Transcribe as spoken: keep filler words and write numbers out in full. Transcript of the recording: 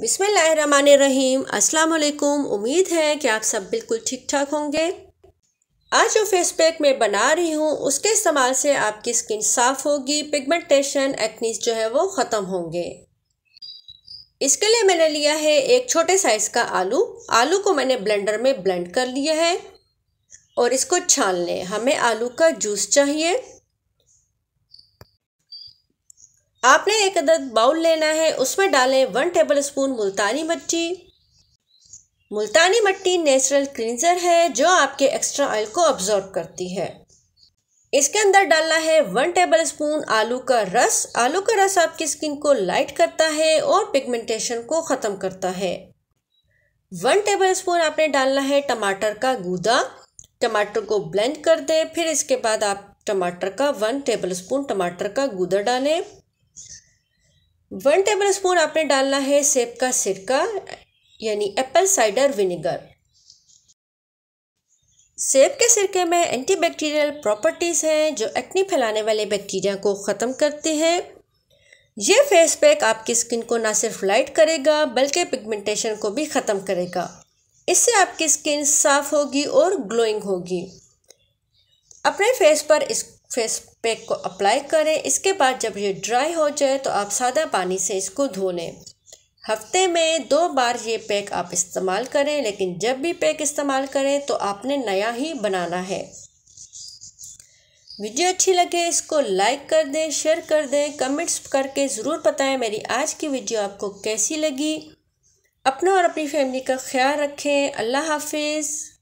बिस्मिल्लाहिर्रहमानिर्रहीम। अस्सलाम वालेकुम। उम्मीद है कि आप सब बिल्कुल ठीक ठाक होंगे। आज जो फेस पैक मैं बना रही हूँ उसके इस्तेमाल से आपकी स्किन साफ़ होगी, पिगमेंटेशन एक्नीज जो है वो ख़त्म होंगे। इसके लिए मैंने लिया है एक छोटे साइज़ का आलू। आलू को मैंने ब्लेंडर में ब्लेंड कर लिया है और इसको छान लें। हमें आलू का जूस चाहिए। आपने एक अदद बाउल लेना है, उसमें डालें वन टेबलस्पून मुल्तानी मिट्टी। मुल्तानी मिट्टी नेचुरल क्लींजर है जो आपके एक्स्ट्रा ऑयल को अब्जॉर्ब करती है। इसके अंदर डालना है वन टेबलस्पून आलू का रस। आलू का रस आपकी स्किन को लाइट करता है और पिगमेंटेशन को ख़त्म करता है। वन टेबलस्पून आपने डालना है टमाटर का गूदा। टमाटर को ब्लेंड कर दें, फिर इसके बाद आप टमाटर का वन टेबलस्पून टमाटर का गूदा डालें। वन टेबलस्पून आपने डालना है सेब का सिरका यानी एप्पल साइडर विनेगर। सेब के सिरके में एंटीबैक्टीरियल प्रॉपर्टीज़ हैं जो एक्ने फैलाने वाले बैक्टीरिया को ख़त्म करते हैं। ये फेस पैक आपकी स्किन को ना सिर्फ लाइट करेगा बल्कि पिगमेंटेशन को भी ख़त्म करेगा। इससे आपकी स्किन साफ़ होगी और ग्लोइंग होगी। अपने फेस पर इस फेस पैक को अप्लाई करें। इसके बाद जब ये ड्राई हो जाए तो आप सादा पानी से इसको धो लें। हफ्ते में दो बार ये पैक आप इस्तेमाल करें, लेकिन जब भी पैक इस्तेमाल करें तो आपने नया ही बनाना है। वीडियो अच्छी लगे इसको लाइक कर दें, शेयर कर दें, कमेंट्स करके ज़रूर बताएं मेरी आज की वीडियो आपको कैसी लगी। अपना और अपनी फैमिली का ख्याल रखें। अल्लाह हाफिज़।